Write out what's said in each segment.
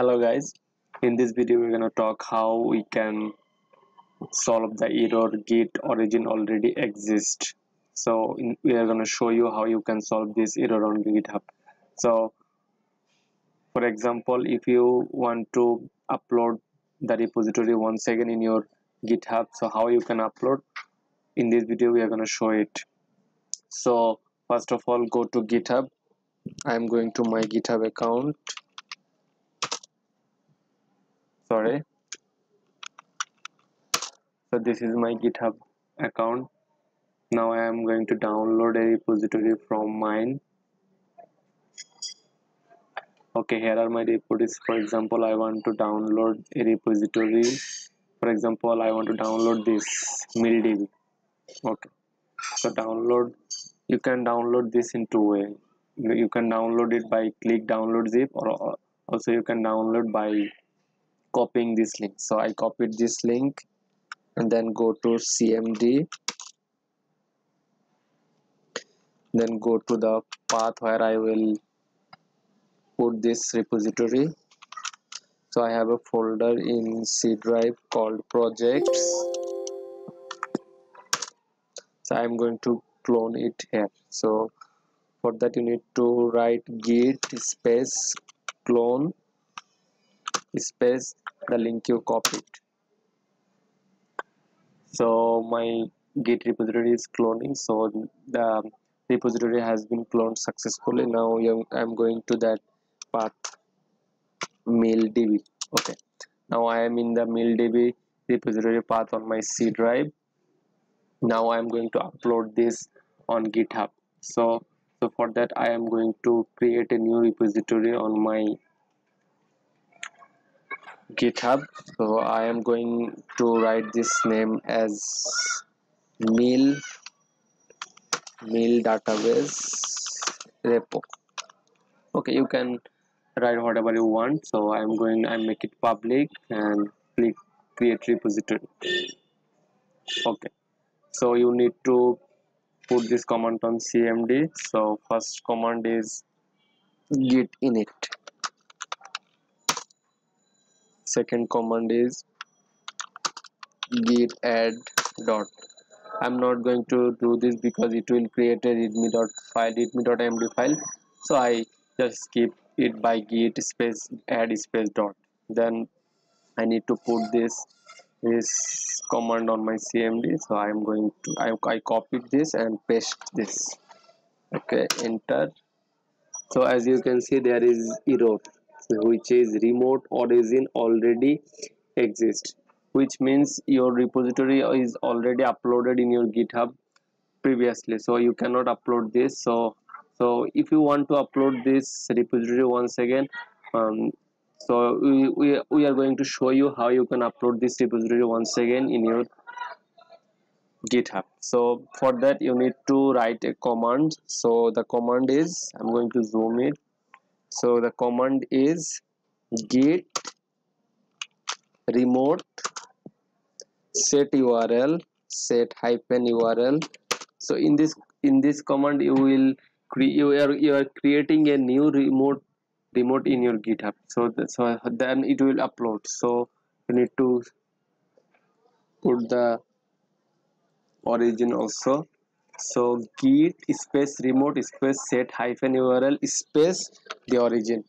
Hello guys, in this video we're going to talk how we can solve the error git origin already exists. So we are going to show you how you can solve this error on GitHub. So for example, if you want to upload the repository once again in your GitHub, so how you can upload, in this video we are going to show it. So first of all, go to GitHub. I'm going to my GitHub account. So this is my GitHub account. Now I am going to download a repository from mine. Okay, here are my repositories. For example, I want to download a repository. For example, I want to download this MealDB. Okay, so download. You can download this in two ways. You can download it by click download zip, or also you can download by copying this link. So I copied this link and then go to CMD, then go to the path where I will put this repository. So I have a folder in C drive called projects, so I'm going to clone it here. So for that you need to write git space clone space the link you copied. So my git repository is cloning, so the repository has been cloned successfully. Now I'm going to that path MealDB. Okay, now I am in the MealDB repository path on my C drive. Now I'm going to upload this on GitHub. So for that I am going to create a new repository on my GitHub. So I am going to write this name as meal database repo. Okay, you can write whatever you want. So I make it public and click create repository. Okay, so you need to put this command on CMD. So first command is git init. Second command is git add dot. I'm not going to do this because it will create a readme.md file. So I just skip it by git space add space dot. Then I need to put this command on my CMD. So I'm going to I copied this and paste this. Okay, enter. So as you can see, there is error, which is remote origin already exists, which means your repository is already uploaded in your GitHub previously, so you cannot upload this. So if you want to upload this repository once again, so we are going to show you how you can upload this repository once again in your GitHub. So for that you need to write a command. So the command is, I'm going to zoom it. So the command is git remote set URL set -url. So in this command you are creating a new remote in your GitHub. So then it will upload. So you need to put the origin also. So git space remote space set -url space the origin,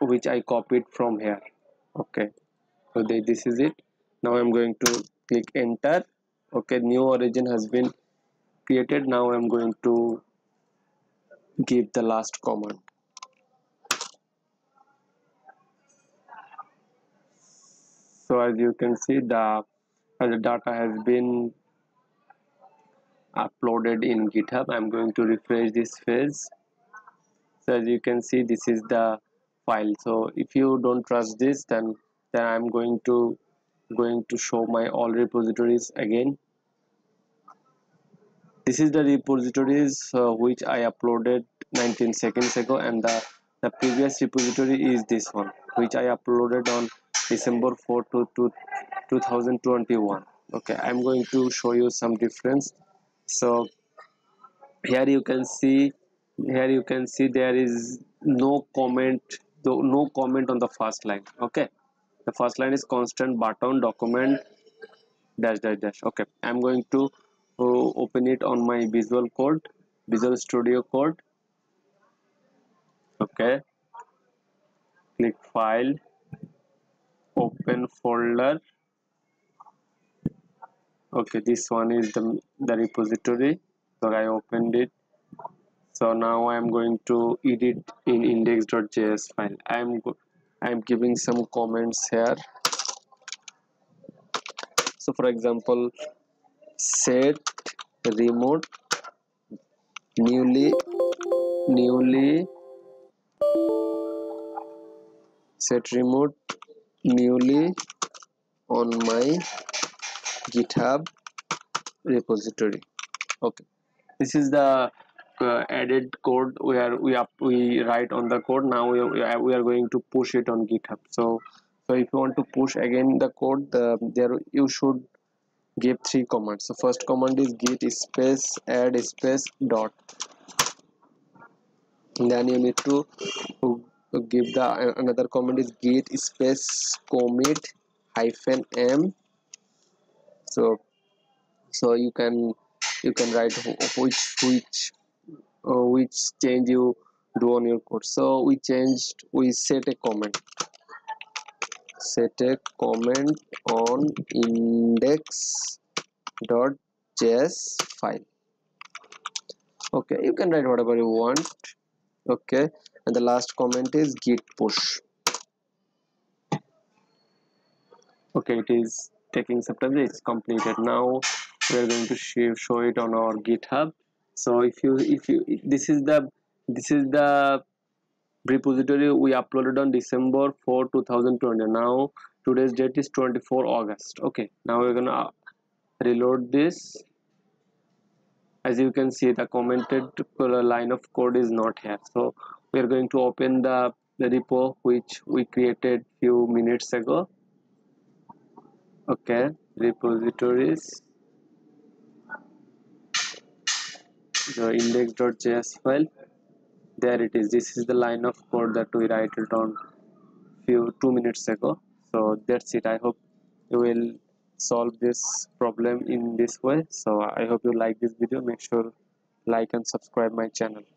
which I copied from here. Okay, so this is it. Now I'm going to click enter. Okay, new origin has been created. Now I'm going to give the last command. So as you can see, the data has been uploaded in GitHub. I'm going to refresh this phase. So as you can see, this is the file. So if you don't trust this, then I'm going to show my all repositories again. This is the repositories which I uploaded 19 seconds ago, and the previous repository is this one, which I uploaded on December 4, 2021. Okay, I'm going to show you some difference. So here you can see there is no comment So no comment on the first line. Okay, the first line is constant button document dash dash dash. Okay, I'm going to open it on my Visual Code, Visual Studio Code. Okay, click file, open folder. Okay, this one is the repository, so I opened it. So now I am going to edit in index.js file. I am giving some comments here. So for example, set remote newly on my GitHub repository. Okay, this is the added code where we write on the code. Now we are going to push it on GitHub. So if you want to push again the code, you should give three commands. So first command is git space add space dot, and then you need to give the another command is git space commit hyphen m. So you can write which change you do on your code. So we set a comment on index.js file. Okay, you can write whatever you want. Okay, and the last comment is git push. Okay, it is taking some time. It's completed. Now we are going to show it on our GitHub. So this is the repository we uploaded on December 4, 2020. Now today's date is 24 August. Okay, now we're gonna reload this. As you can see, the commented line of code is not here. So we are going to open the repo which we created few minutes ago. Okay, repositories, the index.js file. There it is. This is the line of code that we write it on 2 minutes ago. So that's it. I hope you will solve this problem in this way. So I hope you like this video. Make sure like and subscribe my channel.